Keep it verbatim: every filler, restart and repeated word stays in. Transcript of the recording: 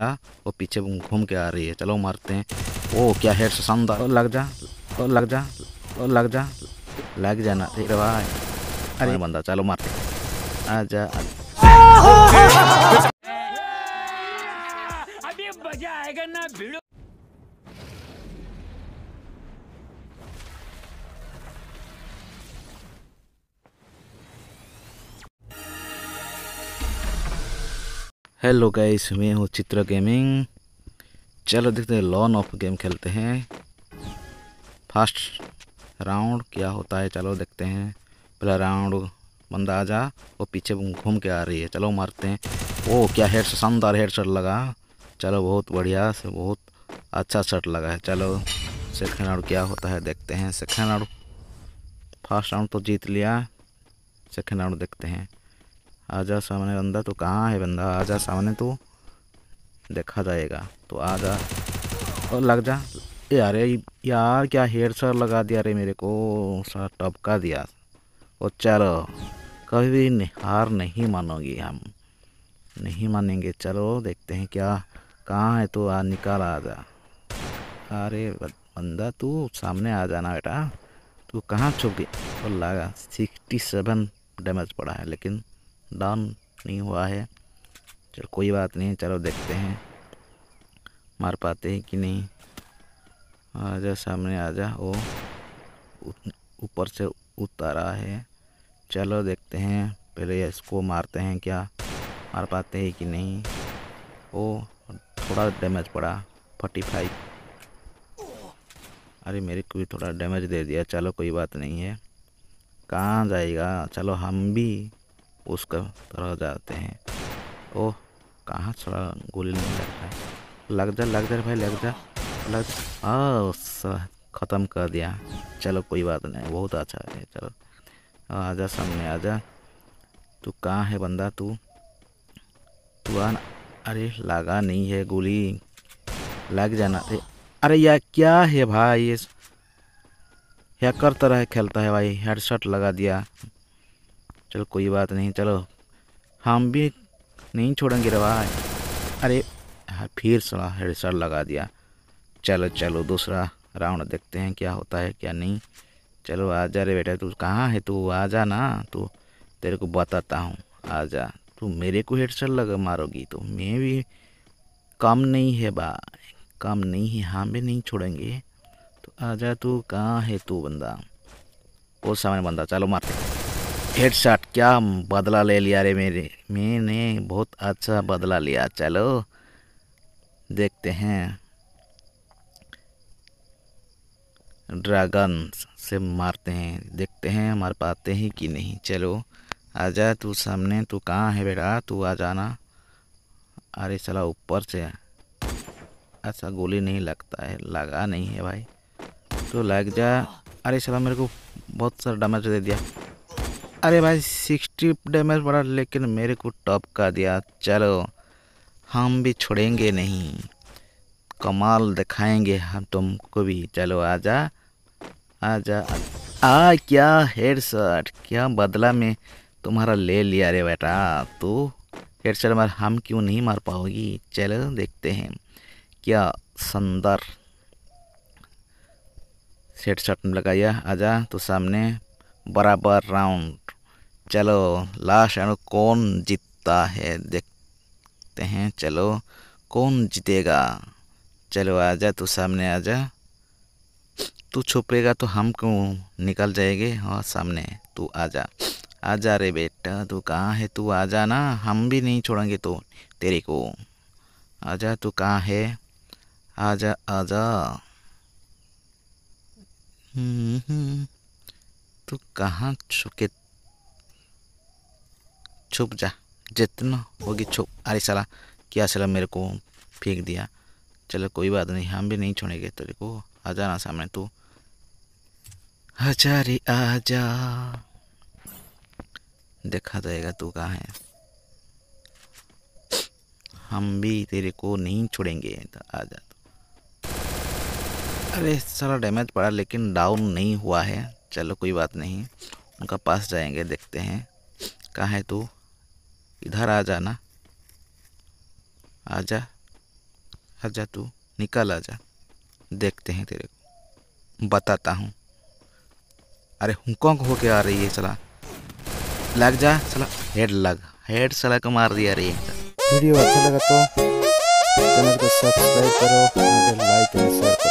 जा, वो पीछे घूम के आ रही है, चलो मारते हैं। ओ क्या हेड से शानदार, लग जा और लग जा और लग जा लग जाना अरे भाई, अरे बंदा चलो मारते आ जा। अभी मजा आएगा ना भिड़ो। हेलो गाइस, मैं हूँ चित्रा गेमिंग। चलो देखते हैं लॉन ऑफ गेम खेलते हैं, फर्स्ट राउंड क्या होता है चलो देखते हैं। पहला राउंड बंदा आ जा, वो पीछे घूम के आ रही है, चलो मारते हैं। ओ क्या हेड शॉट, शानदार हेड शॉट लगा, चलो बहुत बढ़िया से बहुत अच्छा शॉट लगा है। चलो सेकेंड राउंड क्या होता है देखते हैं। सेकेंड राउंड, फर्स्ट राउंड तो जीत लिया, सेकेंड राउंड देखते हैं। आजा सामने बंदा, तो कहाँ है बंदा, आजा सामने तो देखा जाएगा, तो आजा और लग जा। यार यार क्या हेड शॉट लगा दिया रे, मेरे को सर टपका दिया। और चलो कभी भी नहीं, हार नहीं मानोगी, हम नहीं मानेंगे। चलो देखते हैं क्या कहाँ है, तो आ निकाल आजा। अरे बंदा तू सामने आ जाना बेटा, तू कहाँ छुप गया। और लगा, सिक्सटी सेवन डैमेज पड़ा है लेकिन डाउन नहीं हुआ है, चलो कोई बात नहीं। चलो देखते हैं मार पाते हैं कि नहीं। आजा सामने आजा, ओ ऊपर से उतारा है। चलो देखते हैं पहले इसको मारते हैं, क्या मार पाते हैं कि नहीं। ओ थोड़ा डैमेज पड़ा, फोर्टी फाइव। अरे मेरे को भी थोड़ा डैमेज दे दिया, चलो कोई बात नहीं है, कहाँ जाएगा। चलो हम भी उसका तरह जाते हैं। ओह कहाँ थोड़ा गोली नहीं लग रहा है, लग जा लग जा भाई लग जा लग जा। आ ख़त्म कर दिया, चलो कोई बात नहीं, बहुत अच्छा है। चलो आजा सामने आजा, तू कहाँ है बंदा, तू तू आ। अरे लगा नहीं है गोली, लग जाना। अरे यार क्या है भाई, ये हैकर तरह खेलता है भाई, हेडशॉट लगा दिया। चलो कोई बात नहीं, चलो हम भी नहीं छोड़ेंगे रे भाई। अरे फिर सड़ा हेडशॉट लगा दिया। चलो चलो दूसरा राउंड देखते हैं क्या होता है क्या नहीं। चलो आजा रे बेटा, तू कहाँ है, तू आजा ना, तू तेरे को बताता हूँ, आजा। तू मेरे को हेडशॉट लगा मारोगी तो मैं भी काम नहीं है भाई, काम नहीं है, हम भी नहीं छोड़ेंगे। तो आजा, तू कहाँ है, तू बंदा और सामने बंदा, चलो मारते। हेडशॉट, क्या बदला ले लिया रे मेरे, मैंने बहुत अच्छा बदला लिया। चलो देखते हैं, ड्रैगन से मारते हैं, देखते हैं मार पाते हैं कि नहीं। चलो आजा, तू सामने, तू कहाँ है बेटा, तू आ जाना। अरे चला ऊपर से, अच्छा गोली नहीं लगता है, लगा नहीं है भाई, तो लग जा। अरे चला मेरे को बहुत सारा डैमेज दे दिया, अरे भाई सिक्सटी डैमेज पड़ा लेकिन मेरे को टॉप का दिया। चलो हम भी छोड़ेंगे नहीं, कमाल दिखाएंगे हम तुमको भी। चलो आजा आजा आ, क्या हेडशॉट, क्या बदला में तुम्हारा ले लिया रे बेटा। तो हेडशॉट मार, हम क्यों नहीं मार पाओगी। चलो देखते हैं क्या सुंदर हेडशॉट लगाया। आजा तो सामने, बराबर राउंड। चलो लास्ट राउंड कौन जीतता है देखते हैं, चलो कौन जीतेगा। चलो आजा, तू सामने आजा, तू छुपेगा तो हम क्यों निकल जाएंगे। हाँ सामने, तू आजा आजा रे बेटा, तू कहाँ है, तू आजा ना, हम भी नहीं छोड़ेंगे तो तेरे को। आजा तू कहाँ है, आजा आजा, हम्म हम्म तू कहाँ छुपके, छुप जा जितना होगी छुप। अरे साला क्या साला मेरे को फेंक दिया। चलो कोई बात नहीं, हम भी नहीं छोड़ेंगे तेरे को, आ जाना सामने तू, आजा रे आजा, देखा जाएगा तू कहाँ है, हम भी तेरे को नहीं छोड़ेंगे। तो आजा तू। अरे साला डैमेज पड़ा लेकिन डाउन नहीं हुआ है, चलो कोई बात नहीं, उनका पास जाएंगे। देखते हैं कहाँ है तू, इधर आ जाना, आजा आजा तू, निकल आजा, देखते हैं तेरे को, बताता हूँ। अरे हुकॉन्ग हो के आ रही है, चला लग जा, चला हेड लग, हेड सला को मार दिया रही है। वीडियो अच्छा लगा तो चैनल को सब्सक्राइब करो, लाइक एंड शेयर।